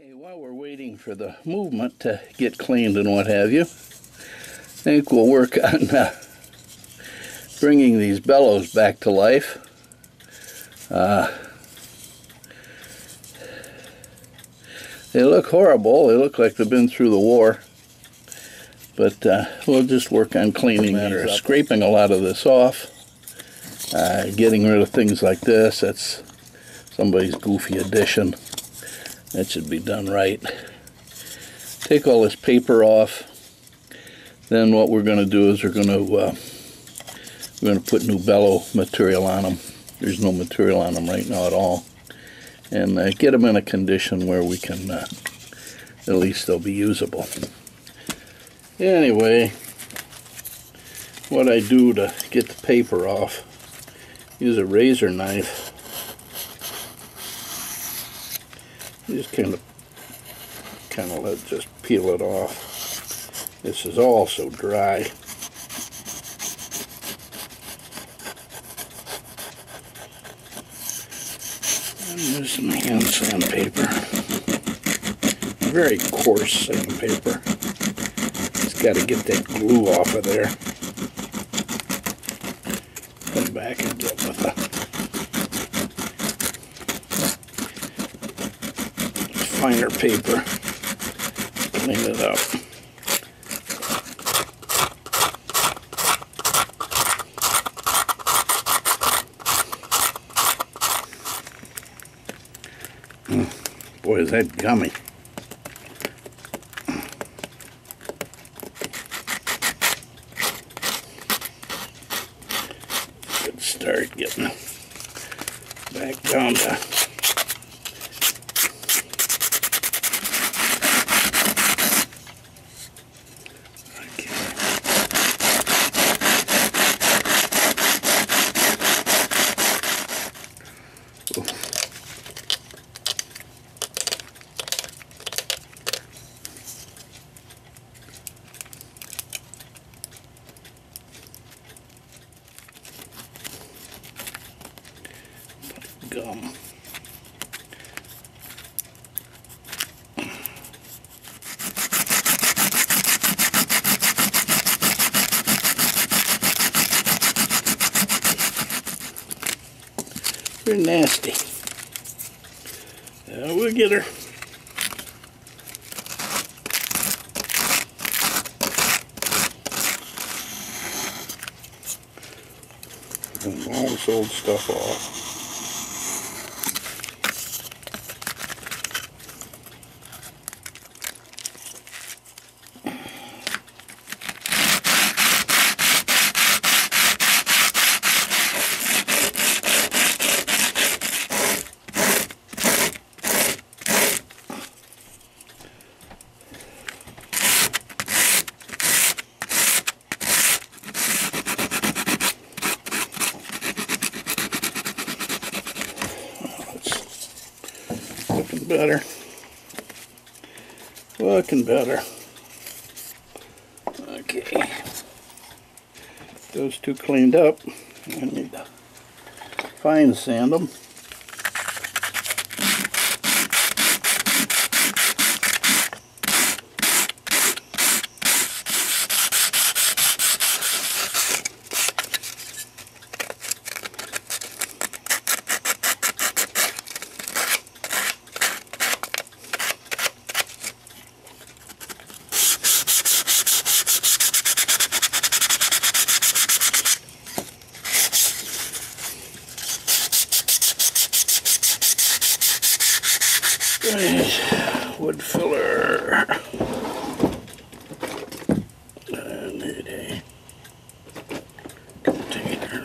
Okay, while we're waiting for the movement to get cleaned and what have you, I think we'll work on bringing these bellows back to life. They look horrible. They look like they've been through the war. But we'll just work on cleaning these up. Scraping a lot of this off, getting rid of things like this. That's somebody's goofy addition. That should be done right. Take all this paper off. Then what we're going to do is we're going to put new bellow material on them. There's no material on them right now at all, and get them in a condition where we can at least they'll be usable. Anyway, what I do to get the paper off, use a razor knife. Just kind of let just peel it off. This is all so dry. I'm using hand sandpaper, very coarse sandpaper. Just got to get that glue off of there. Come back and get with a finer paper. Clean it up. Boy, is that gummy. Good start getting back down to gum. They're nasty. We'll get her. And all this old stuff off. Better. Looking better. Okay. Those two cleaned up. I need to fine sand them. Wood filler. I need a container.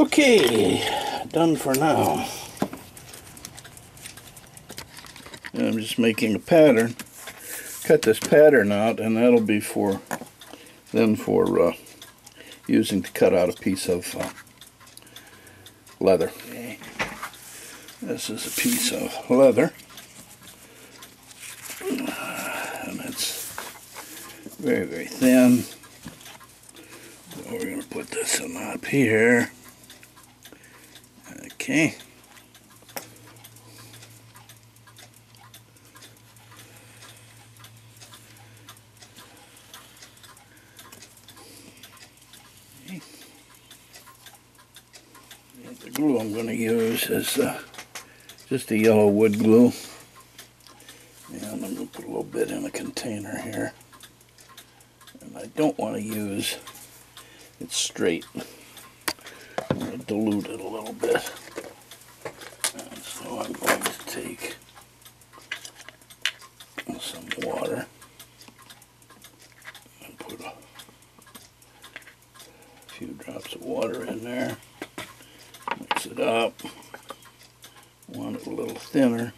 Okay, done for now. And I'm just making a pattern. Cut this pattern out, and that'll be for then for using to cut out a piece of leather. Okay. This is a piece of leather, and it's very, very thin. So we're going to put this in up here. Okay. The glue I'm going to use is just a yellow wood glue, and I'm going to put a little bit in a container here, and I don't want to use it straight. I'm going to dilute it a little bit, and so I'm going to take some water and put a few drops of water in there. Mix it up. Want it a little thinner.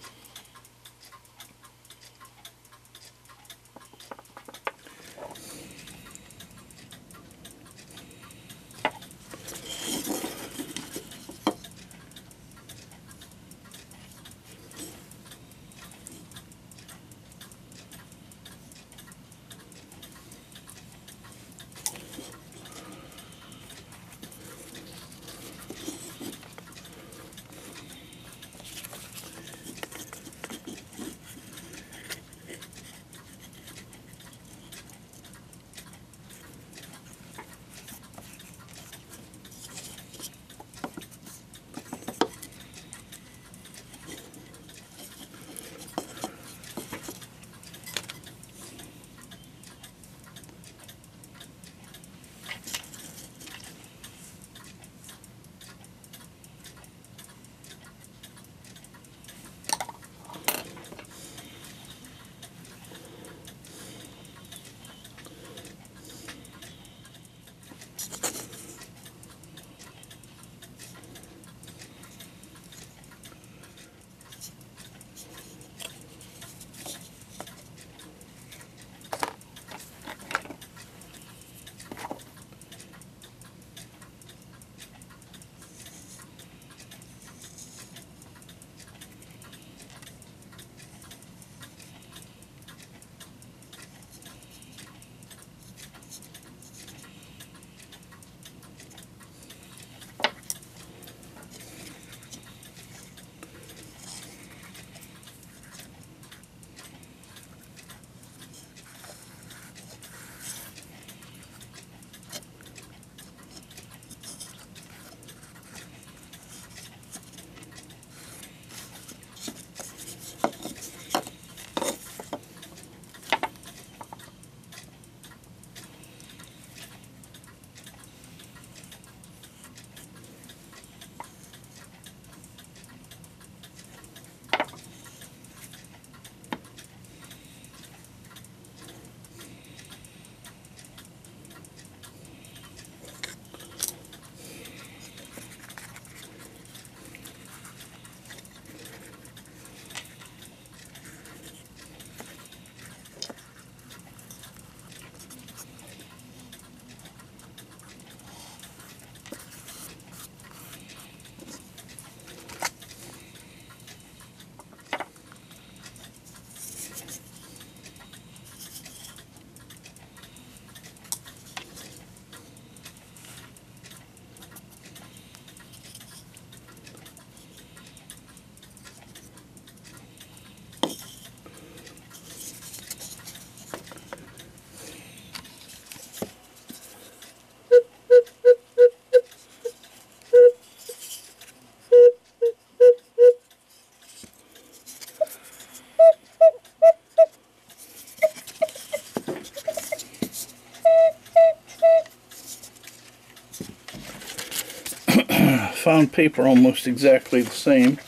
Found paper almost exactly the same.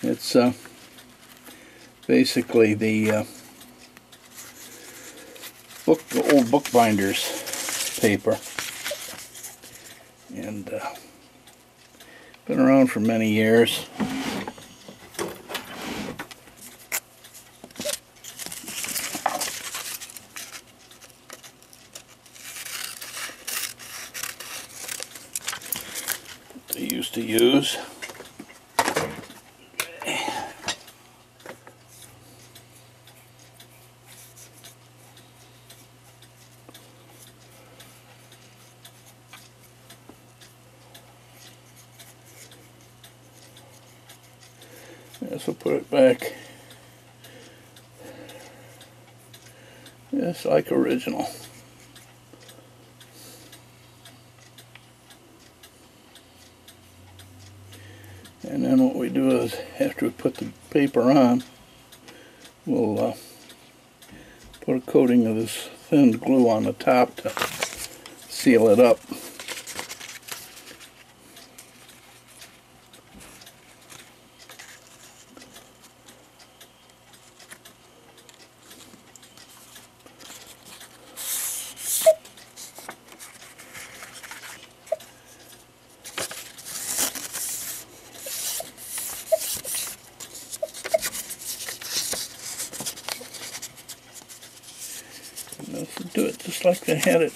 It's basically the old bookbinder's paper, and Been around for many years. They used to use. This will put it back just like original. And then what we do is, after we put the paper on, we'll put a coating of this thin glue on the top to seal it up. Do it just like they had it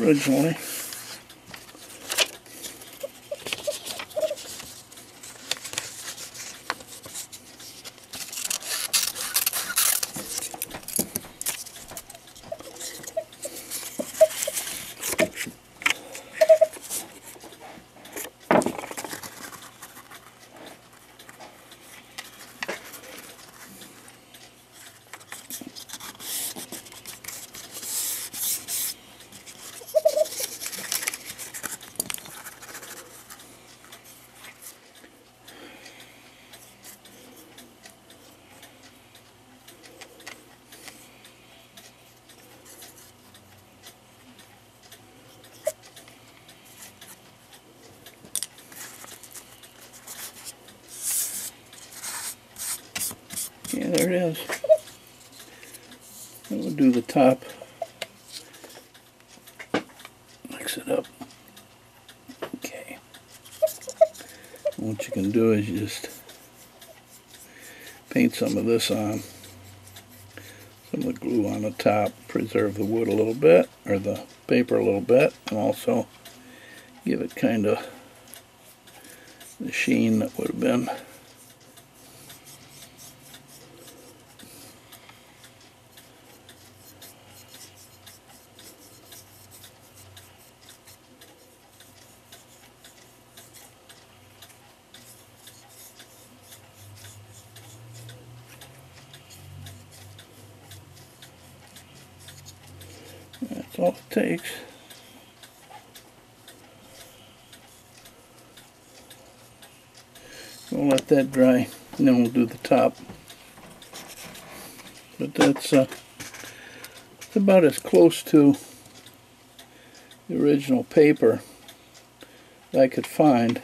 originally. Yeah, there it is. We'll do the top. Mix it up. Okay. And what you can do is you just paint some of this on. Some of the glue on the top. Preserve the wood a little bit, or the paper a little bit, and also give it kind of the sheen that would have been. That's all it takes. We'll let that dry, and then we'll do the top. But that's about as close to the original paper that I could find.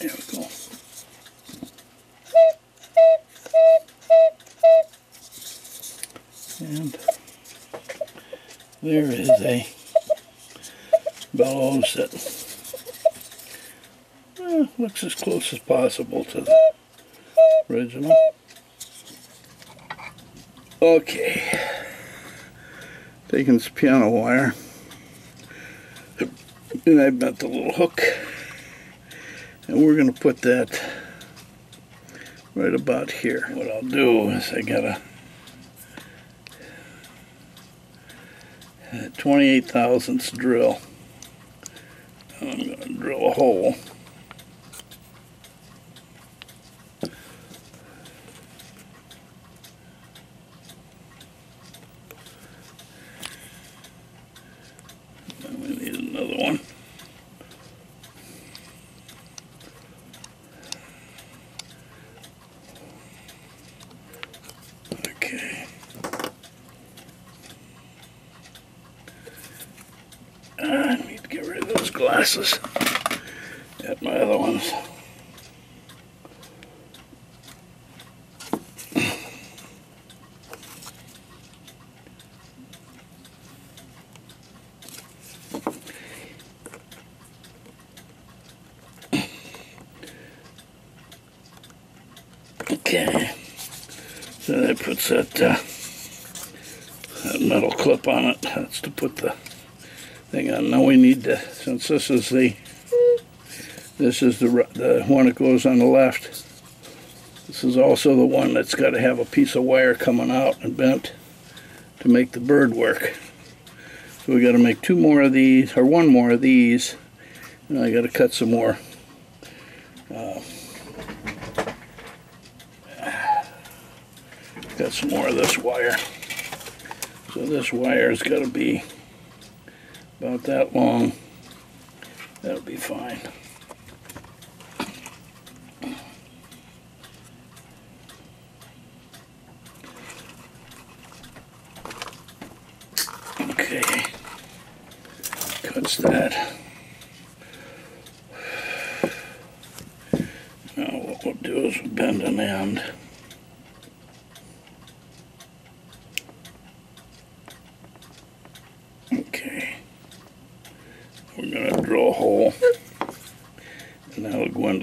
There we go. And there is a bellows that looks as close as possible to the original. Okay, taking this piano wire, and I bent the little hook, and we're going to put that right about here. What I'll do is I got a 28 thousandths drill, and I'm going to drill a hole. I need to get rid of those glasses at my other ones. Okay, so that puts that, that metal clip on it. That's to put the thing on. Now we need to, since this is the one that goes on the left, this is also the one that's got to have a piece of wire coming out and bent to make the bird work. So we got to make two more of these, or one more of these, and I got to cut some more of this wire. So this wire has got to be about that long. That'll be fine. Okay, cuts that. Now what we'll do is we'll bend an end. Into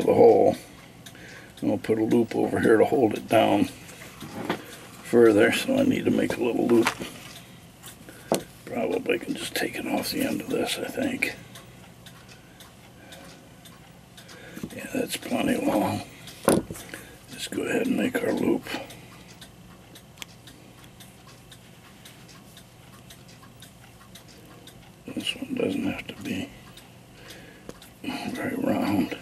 the hole, and I'll put a loop over here to hold it down further, so I need to make a little loop. Probably I can just take it off the end of this, I think. Yeah, that's plenty long. Let's go ahead and make our loop. This one doesn't have to be very round.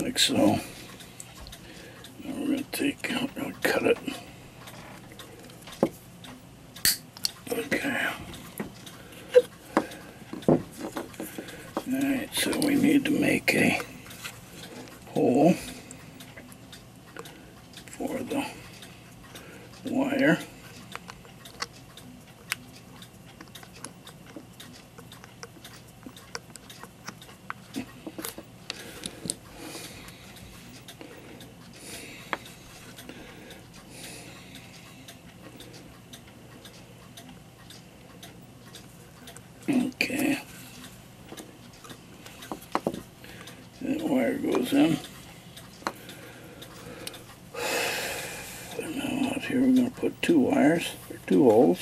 Like so. Now we're going to cut it. Okay. Alright, so we need to make a hole for the wire. Okay, that wire goes in. And now out here we're going to put two wires, or two holes.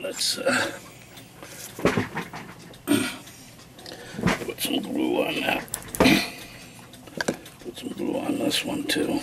Let's put some glue on that. Put some glue on this one too.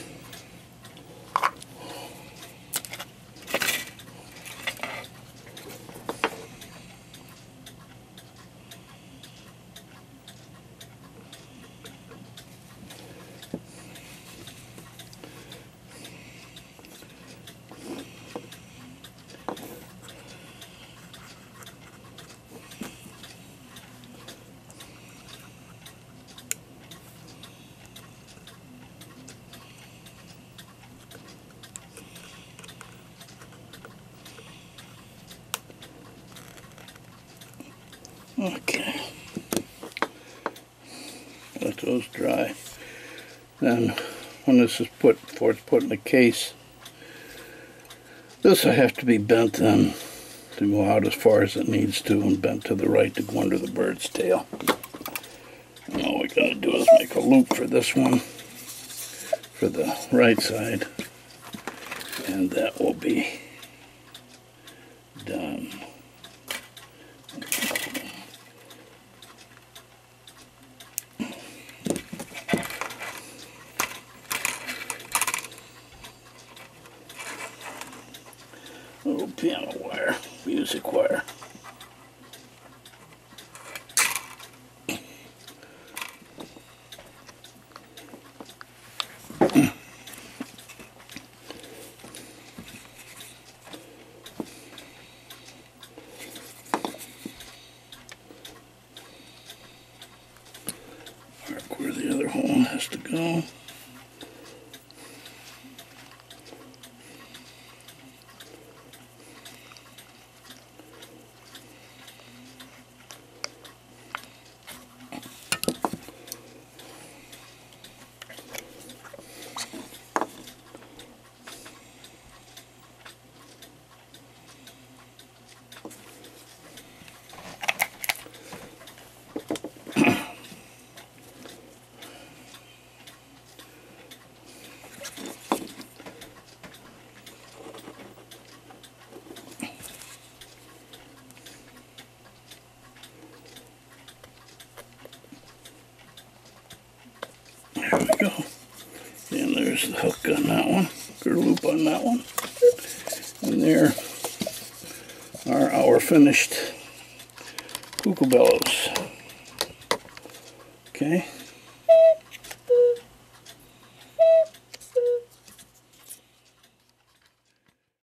Okay, let those dry. Then when this is put, before it's put in the case, this will have to be bent then to go out as far as it needs to, and bent to the right to go under the bird's tail. And all we gotta do is make a loop for this one, for the right side, and that will be done. Little piano wire, music wire. Mark where the other hole has to go. There we go. And there's the hook on that one, or loop on that one. And there are our finished kookaburras. Okay.